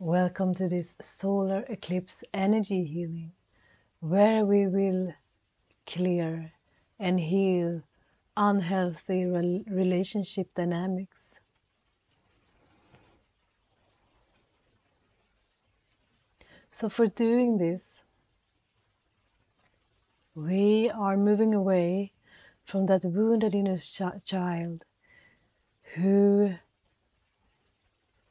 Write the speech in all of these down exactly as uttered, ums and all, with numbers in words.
Welcome to this solar eclipse energy healing, where we will clear and heal unhealthy re- relationship dynamics. So for doing this, we are moving away from that wounded inner ch- child who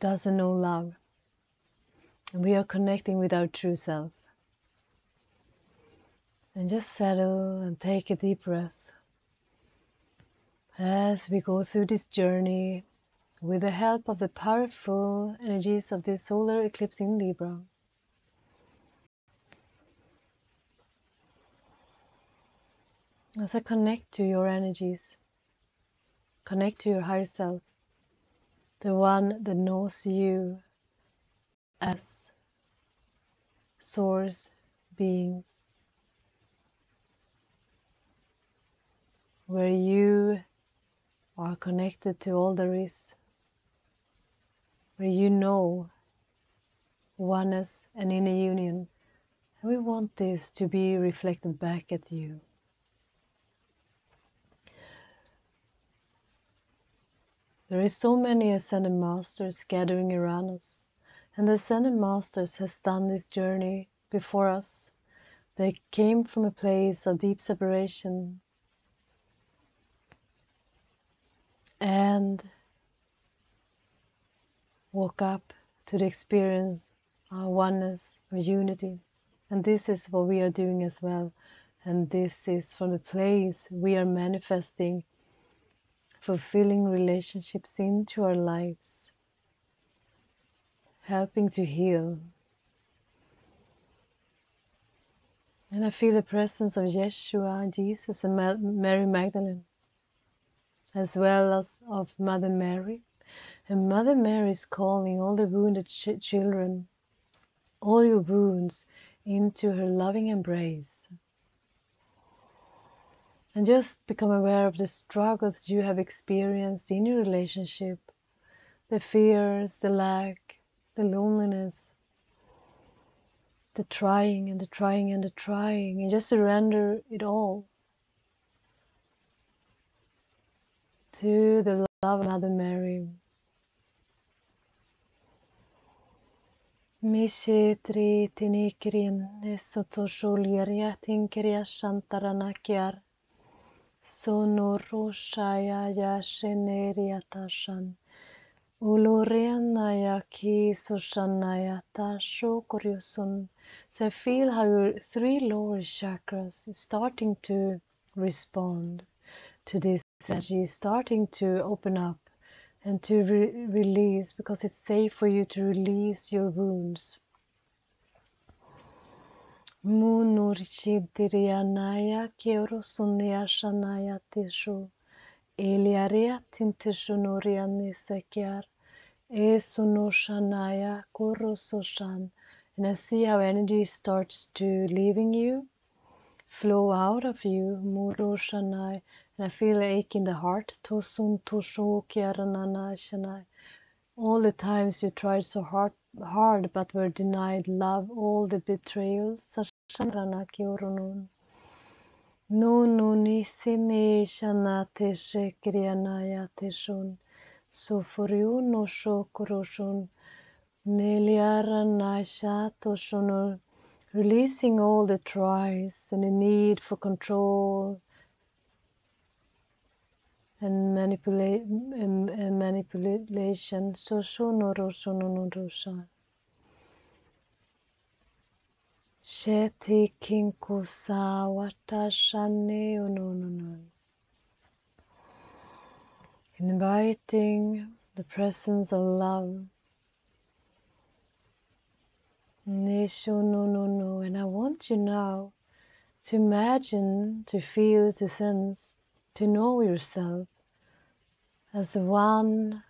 doesn't know love. And we are connecting with our true self. And just settle and take a deep breath as we go through this journey with the help of the powerful energies of this solar eclipse in Libra. As I connect to your energies, connect to your higher self, the one that knows you as source beings, where you are connected to all there is, where you know oneness and inner union. And we want this to be reflected back at you. There is so many Ascended Masters gathering around us, and the Ascended Masters has done this journey before us. They came from a place of deep separation and woke up to the experience of oneness, of unity. And this is what we are doing as well. And this is from the place we are manifesting fulfilling relationships into our lives, helping to heal. And I feel the presence of Yeshua, Jesus, and Mary Magdalene, as well as of Mother Mary. And Mother Mary is calling all the wounded ch- children, all your wounds, into her loving embrace. And just become aware of the struggles you have experienced in your relationship, the fears, the lack, the loneliness, the trying and the trying and the trying, and just surrender it all to the love of Mother Mary. Mishe tri tinikrin esotoshuliria tinkiria shantaranakiar. Sonorushaya yasheneria tashan. Ulurianaya ki sushanaya tasho kuryosun. So I feel how your three lower chakras is starting to respond to this energy, starting to open up and to re- release, because it's safe for you to release your wounds. Munurchidirianaya keurosunyashanaya tishu eliaria tintishunoreanisekiar esunoshanaya kurososhan. And I see how energy starts to leaving you, flow out of you, muroshanai. And I feel an ache in the heart, tosun toshokiarananashanai. All the times you tried so hard, hard but were denied love, all the betrayals, Sasharanakioronun. No nunisine shanate shekrianayateshun. So for you no shokoroshun. Neliaranashatoshunur. Releasing all the tries and the need for control and manipulate and, and manipulation. So shonoroshonorosha. Sheti kinkusa watashane onononon. Inviting the presence of love. Nesho no no no. And I want you now to imagine, to feel, to sense, to know yourself as one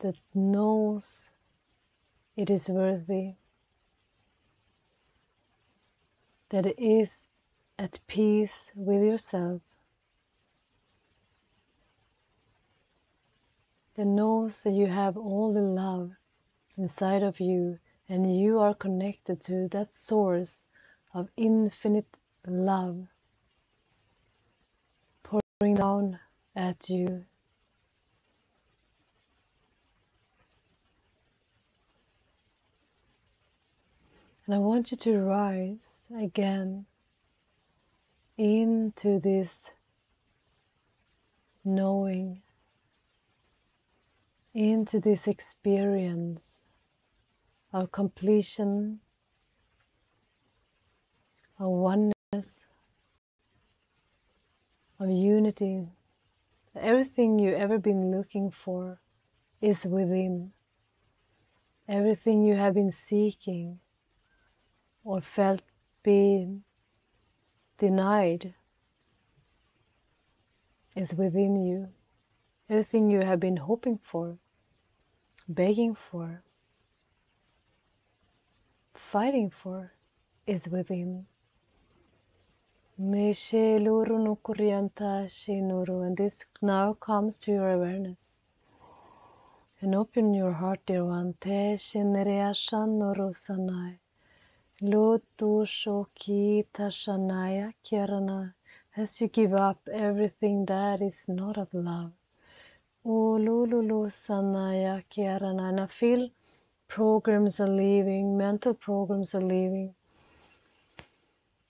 that knows it is worthy, that it is at peace with yourself, that knows that you have all the love inside of you, and you are connected to that source of infinite love pouring down at you. And I want you to rise again into this knowing, into this experience of completion, of oneness, of unity. Everything you've ever been looking for is within. Everything you have been seeking or felt being denied is within you. Everything you have been hoping for, begging for, fighting for is within. And this now comes to your awareness. And open your heart, dear one. As you give up everything that is not of love. And I feel programs are leaving, mental programs are leaving.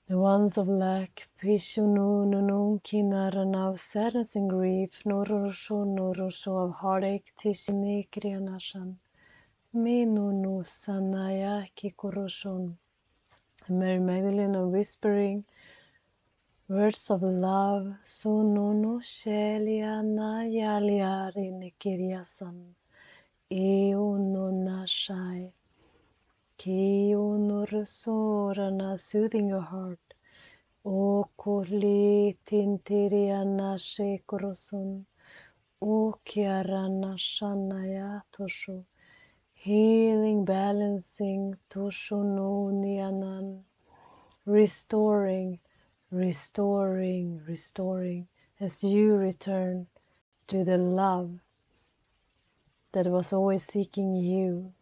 The ones of lack, of sadness and grief, of heartache, Mary Magdalene are whispering words of love. Soothing your heart. O koli tintiriana shekorosun. O kiarana shanaya toshu. Healing, balancing, toshununianan. Restoring, restoring, restoring. As you return to the love that was always seeking you.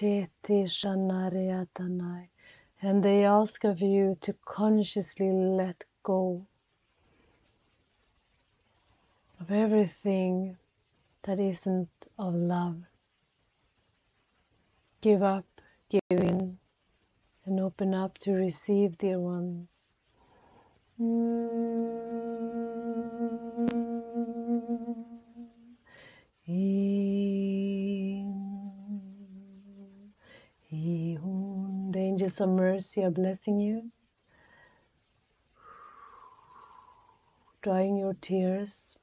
And they ask of you to consciously let go of everything that isn't of love. Give up, give in, and open up to receive, dear ones. Mm-hmm. The angels of mercy are blessing you, drying your tears.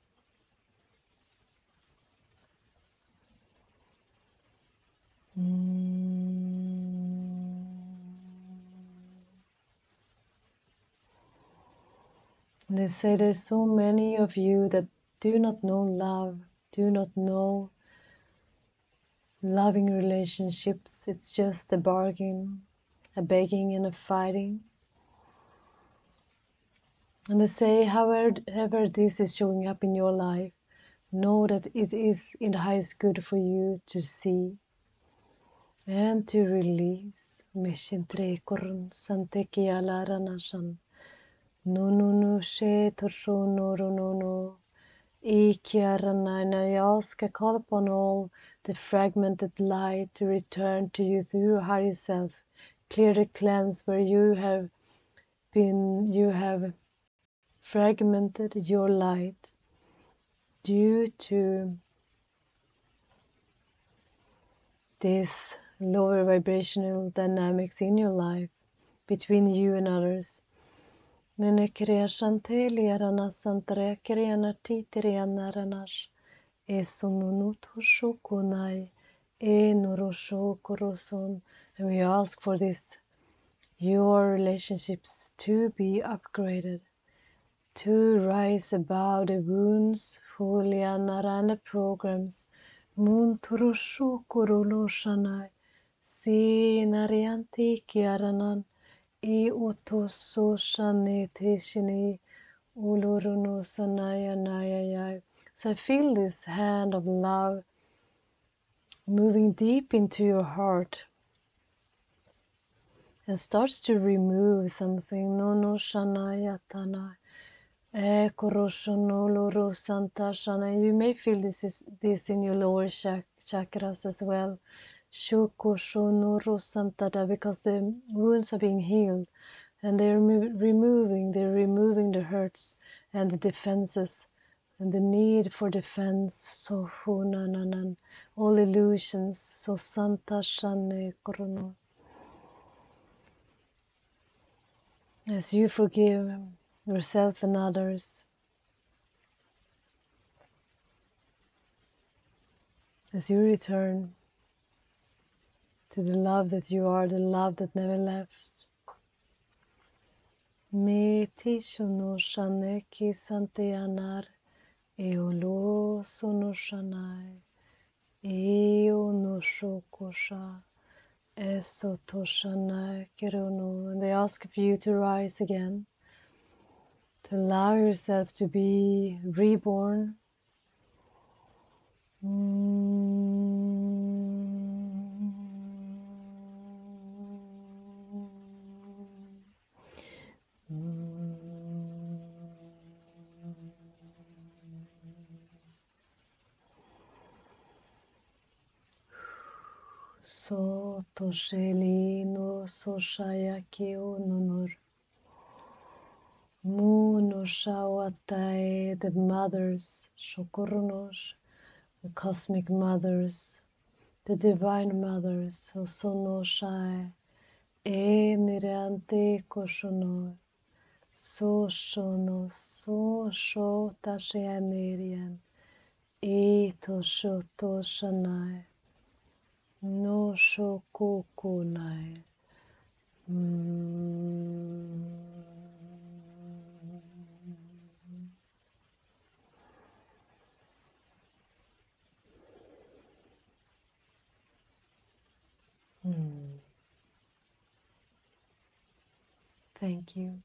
Mm. They say there's so many of you that do not know love, do not know loving relationships. It's just a bargain, a begging and a fighting. And they say, however this is showing up in your life, know that it is in the highest good for you to see and to release. No, no, no, she, torsho, no, no, no. And I ask, I call upon all the fragmented light to return to you through your higher self. Clear the cleanse where you have been, you have fragmented your light due to this lower vibrational dynamics in your life between you and others. And we ask for this, your relationships to be upgraded, to rise above the wounds, the programs, E otoso shane teshini ulurunu sanaya nayayay. So I feel this hand of love moving deep into your heart and starts to remove something. Nono shanayatana ekoroshonoloro santa shana. You may feel this is this in your lower chak chakras as well. Shokoshonoro santada, because the wounds are being healed and they're removing, they're removing the hurts and the defenses and the need for defense. So hunananan, all illusions. So santa shane korono. As you forgive yourself and others, as you return to the love that you are, the love that never left. Me tishono shaneki santeyanar eolo sono shanai eo no shokosha esotoshanai kerono. And they ask for you to rise again, to allow yourself to be reborn. Mm. Mm. So toshelino soshayake ononor. Muno shawatai, the mothers, shokoronosh, the cosmic mothers, the divine mothers, osono shai, e nirante koshono, so shono, so sho tashianerian, e tosho toshanai, no shokokunai. Mm. Thank you.